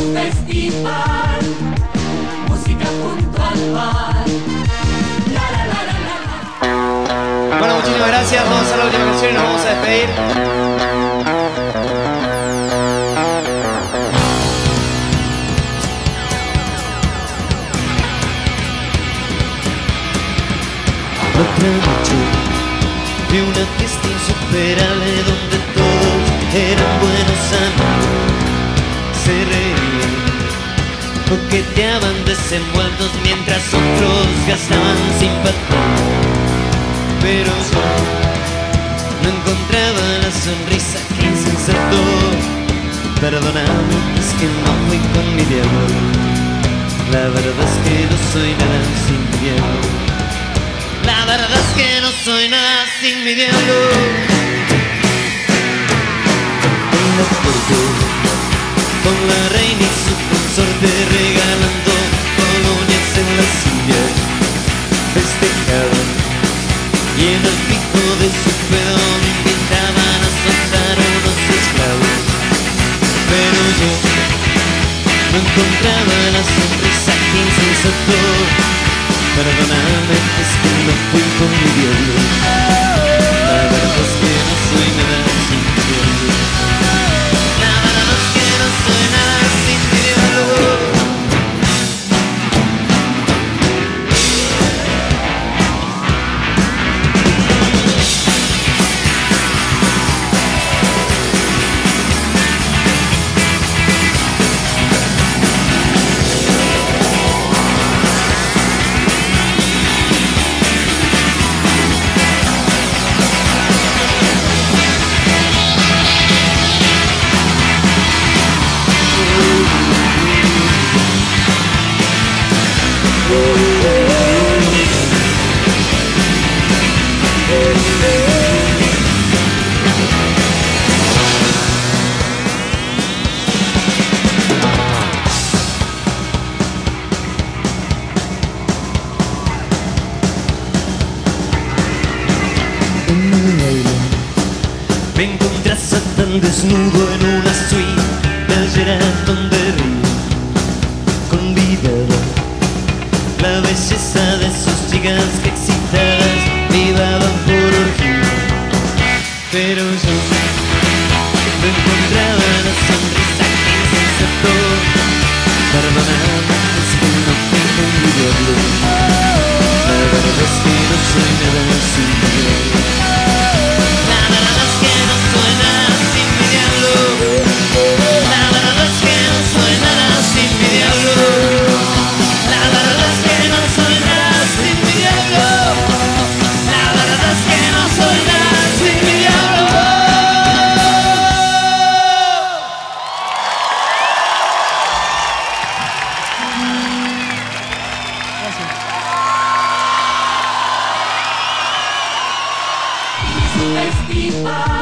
festival, música junto al mar. Bueno, muchísimas gracias. Vamos a hacer la última canción y nos vamos a despedir. Otra noche de una fiesta insuperable donde todos eran buenos amigos, se reían, coqueteaban desenvueltos mientras otros gastaban sin patrón. Pero yo no encontraba la sonrisa que insensato. Perdóname, es que no fui con mi diablo. La verdad es que no soy nada sin mi diablo. La verdad es que no soy nada sin mi diablo. En la puerta, con la reina y su consorte, regalando colonias en la silla, festejada, y en el pico de su pedo me invitaban a soltar unos esclavos. Pero yo no encontraba la sonrisa que insensató. Perdóname, es que no fui con mi diablo. La verdad es que no soy nada sin mi diablo. La verdad es que no soy nada sin mi desnudo en una suite del Sheraton de Río, convidado la belleza de sus chicas que excitadas vivaban por orgías. Pero yo no encontraba la sonrisa que insensató. Perdóname, es que no tengo mi diablo. La verdad es que no soy nada sin mi diablo. La verdad es que no soy nada. Festival.